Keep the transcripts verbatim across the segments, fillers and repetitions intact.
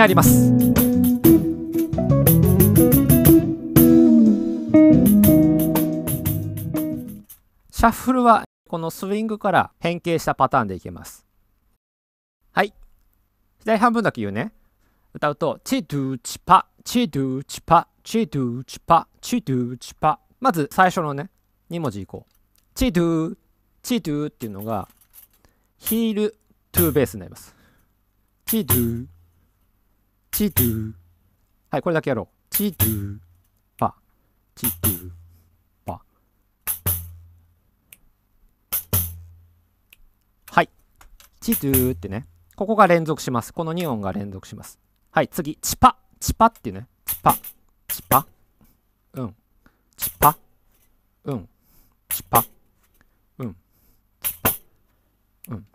目あります。シャッフルはこのスイングから変形したパターンでいけます。はい、左半分だけ言うね。歌うとチドゥチパチドゥチパチドゥチパチドゥチパ。まず最初のねに文字いこう。チドゥチドゥっていうのがヒールトゥーベースになります。チドゥチドゥ。はい、これだけやろう。チドゥパチドゥパ。はい、チドゥってね、ここが連続します。このに音が連続します。はい、次チパチパってね、チパチパうんチパうんチパうんチパうん。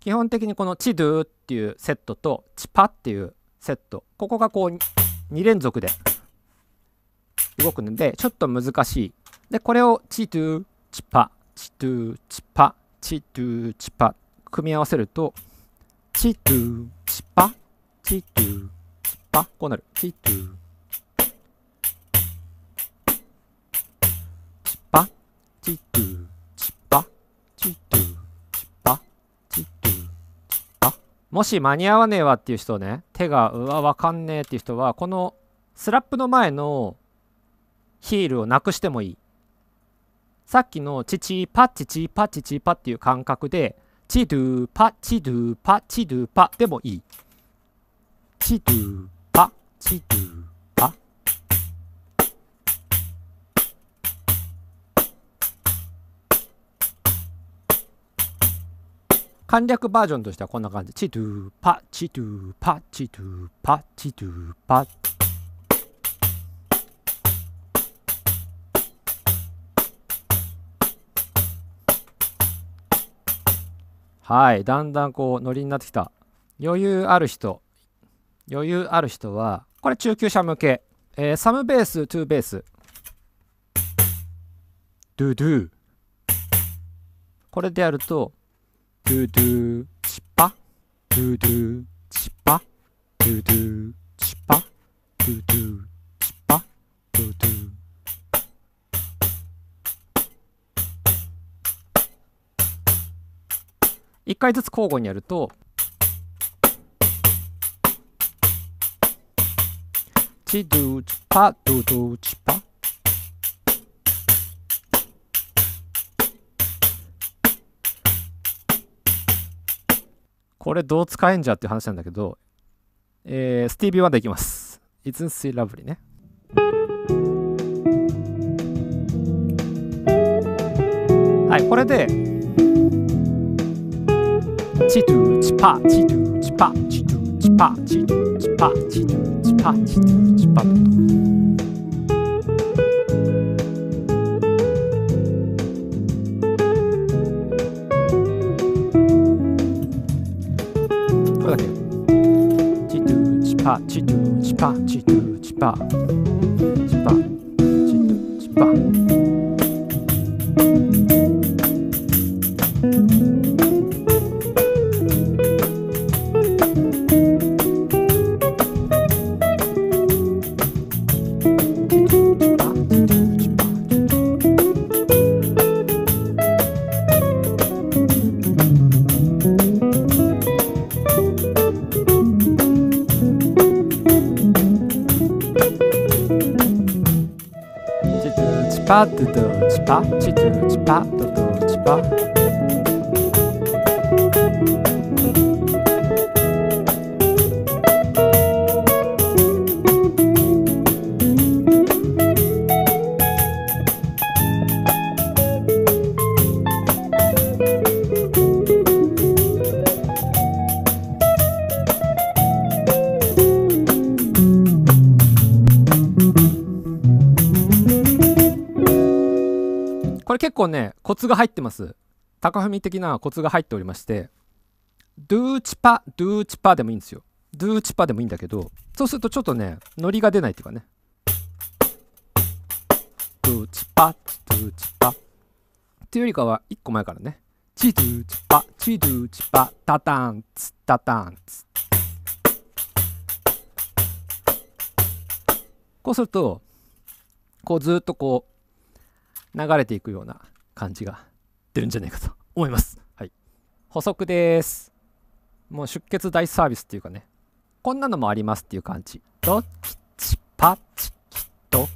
基本的にこのチドゥっていうセットとチパっていうセット、ここがこうに連続で動くのでちょっと難しい。でこれをチドゥチパチドゥチパチドゥチパ組み合わせるとチドゥチパチドゥチパ、こうなる。チドゥチパチドゥチパチドゥチパチドゥチパ。もし間に合わねえわっていう人ね、手がうわわかんねえっていう人はこのスラップの前のヒールをなくしてもいい。さっきのチチパチチパチチパっていう感覚でチドゥパチドゥパチドゥパでもいい。チドゥパチドゥパ。簡略バージョンとしてはこんな感じ。チドゥパチドゥパチドゥパチドゥパ。はい、だんだんこうノリになってきた。余裕ある人余裕ある人はこれ中級者向け、えー、サムベーストゥーベースドゥドゥ、これでやるとドゥドゥチパドゥドゥチパドゥドゥチパドゥドゥチパドゥドゥ。いっかいずつ交互にやるとチドゥチパドゥドゥチパ。これどう使えんじゃっていう話なんだけど、えー、スティービー・ワンダーいきます。 Isn't She Lovely ね。はい、これでチドゥチパチドゥチパチドゥチパチドゥチパチドゥチパチドゥチパ。これだけ。チドゥチパチドゥチパチドゥチパチパチドゥチパ。パドドチパチドチパドドチパ。これ結構ねコツが入ってます。高文的なコツが入っておりまして、ドゥーチパドゥーチパでもいいんですよ。ドゥーチパでもいいんだけど、そうするとちょっとねノリが出ないっていうかね。ドゥーチパドゥーチパっていうよりかはいっこ前からね。チドゥーチパチドゥーチパタタンツタタンツ。こうするとこうずっとこう流れていくような感じが出るんじゃないかと思います。はい、補足です。もう出血大サービスっていうかね、こんなのもありますっていう感じ。ドッチパッチドッ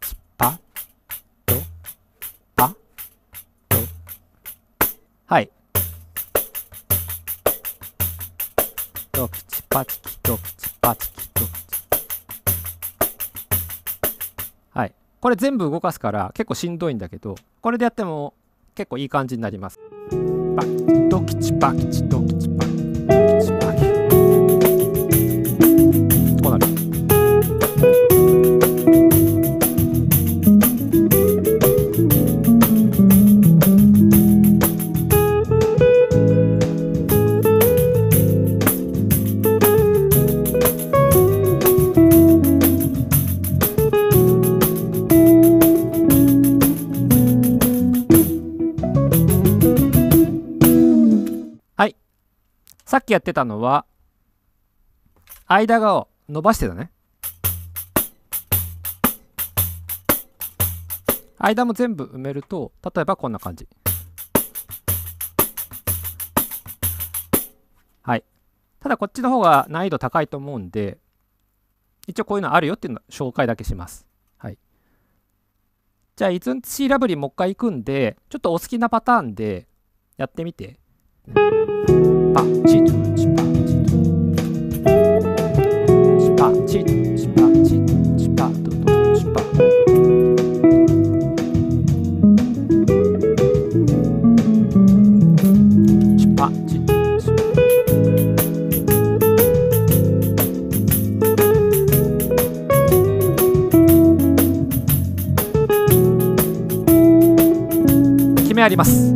チパドッパドッ、はい、ドッチパチキドッチパチキドッチ、はい、これ全部動かすから結構しんどいんだけど、これでやっても結構いい感じになります。パドキチパキチドキチパキドキチパキ、こうなる。さっきやってたのは間側を伸ばしてたね。間も全部埋めると、例えばこんな感じ。はい、ただこっちの方が難易度高いと思うんで、一応こういうのあるよっていうの紹介だけします。はい、じゃあ「Isn't She Lovely」もう一回いくんで、ちょっとお好きなパターンでやってみて。パチドチパチドチパチドチパチドチパドドチパド。決めあります。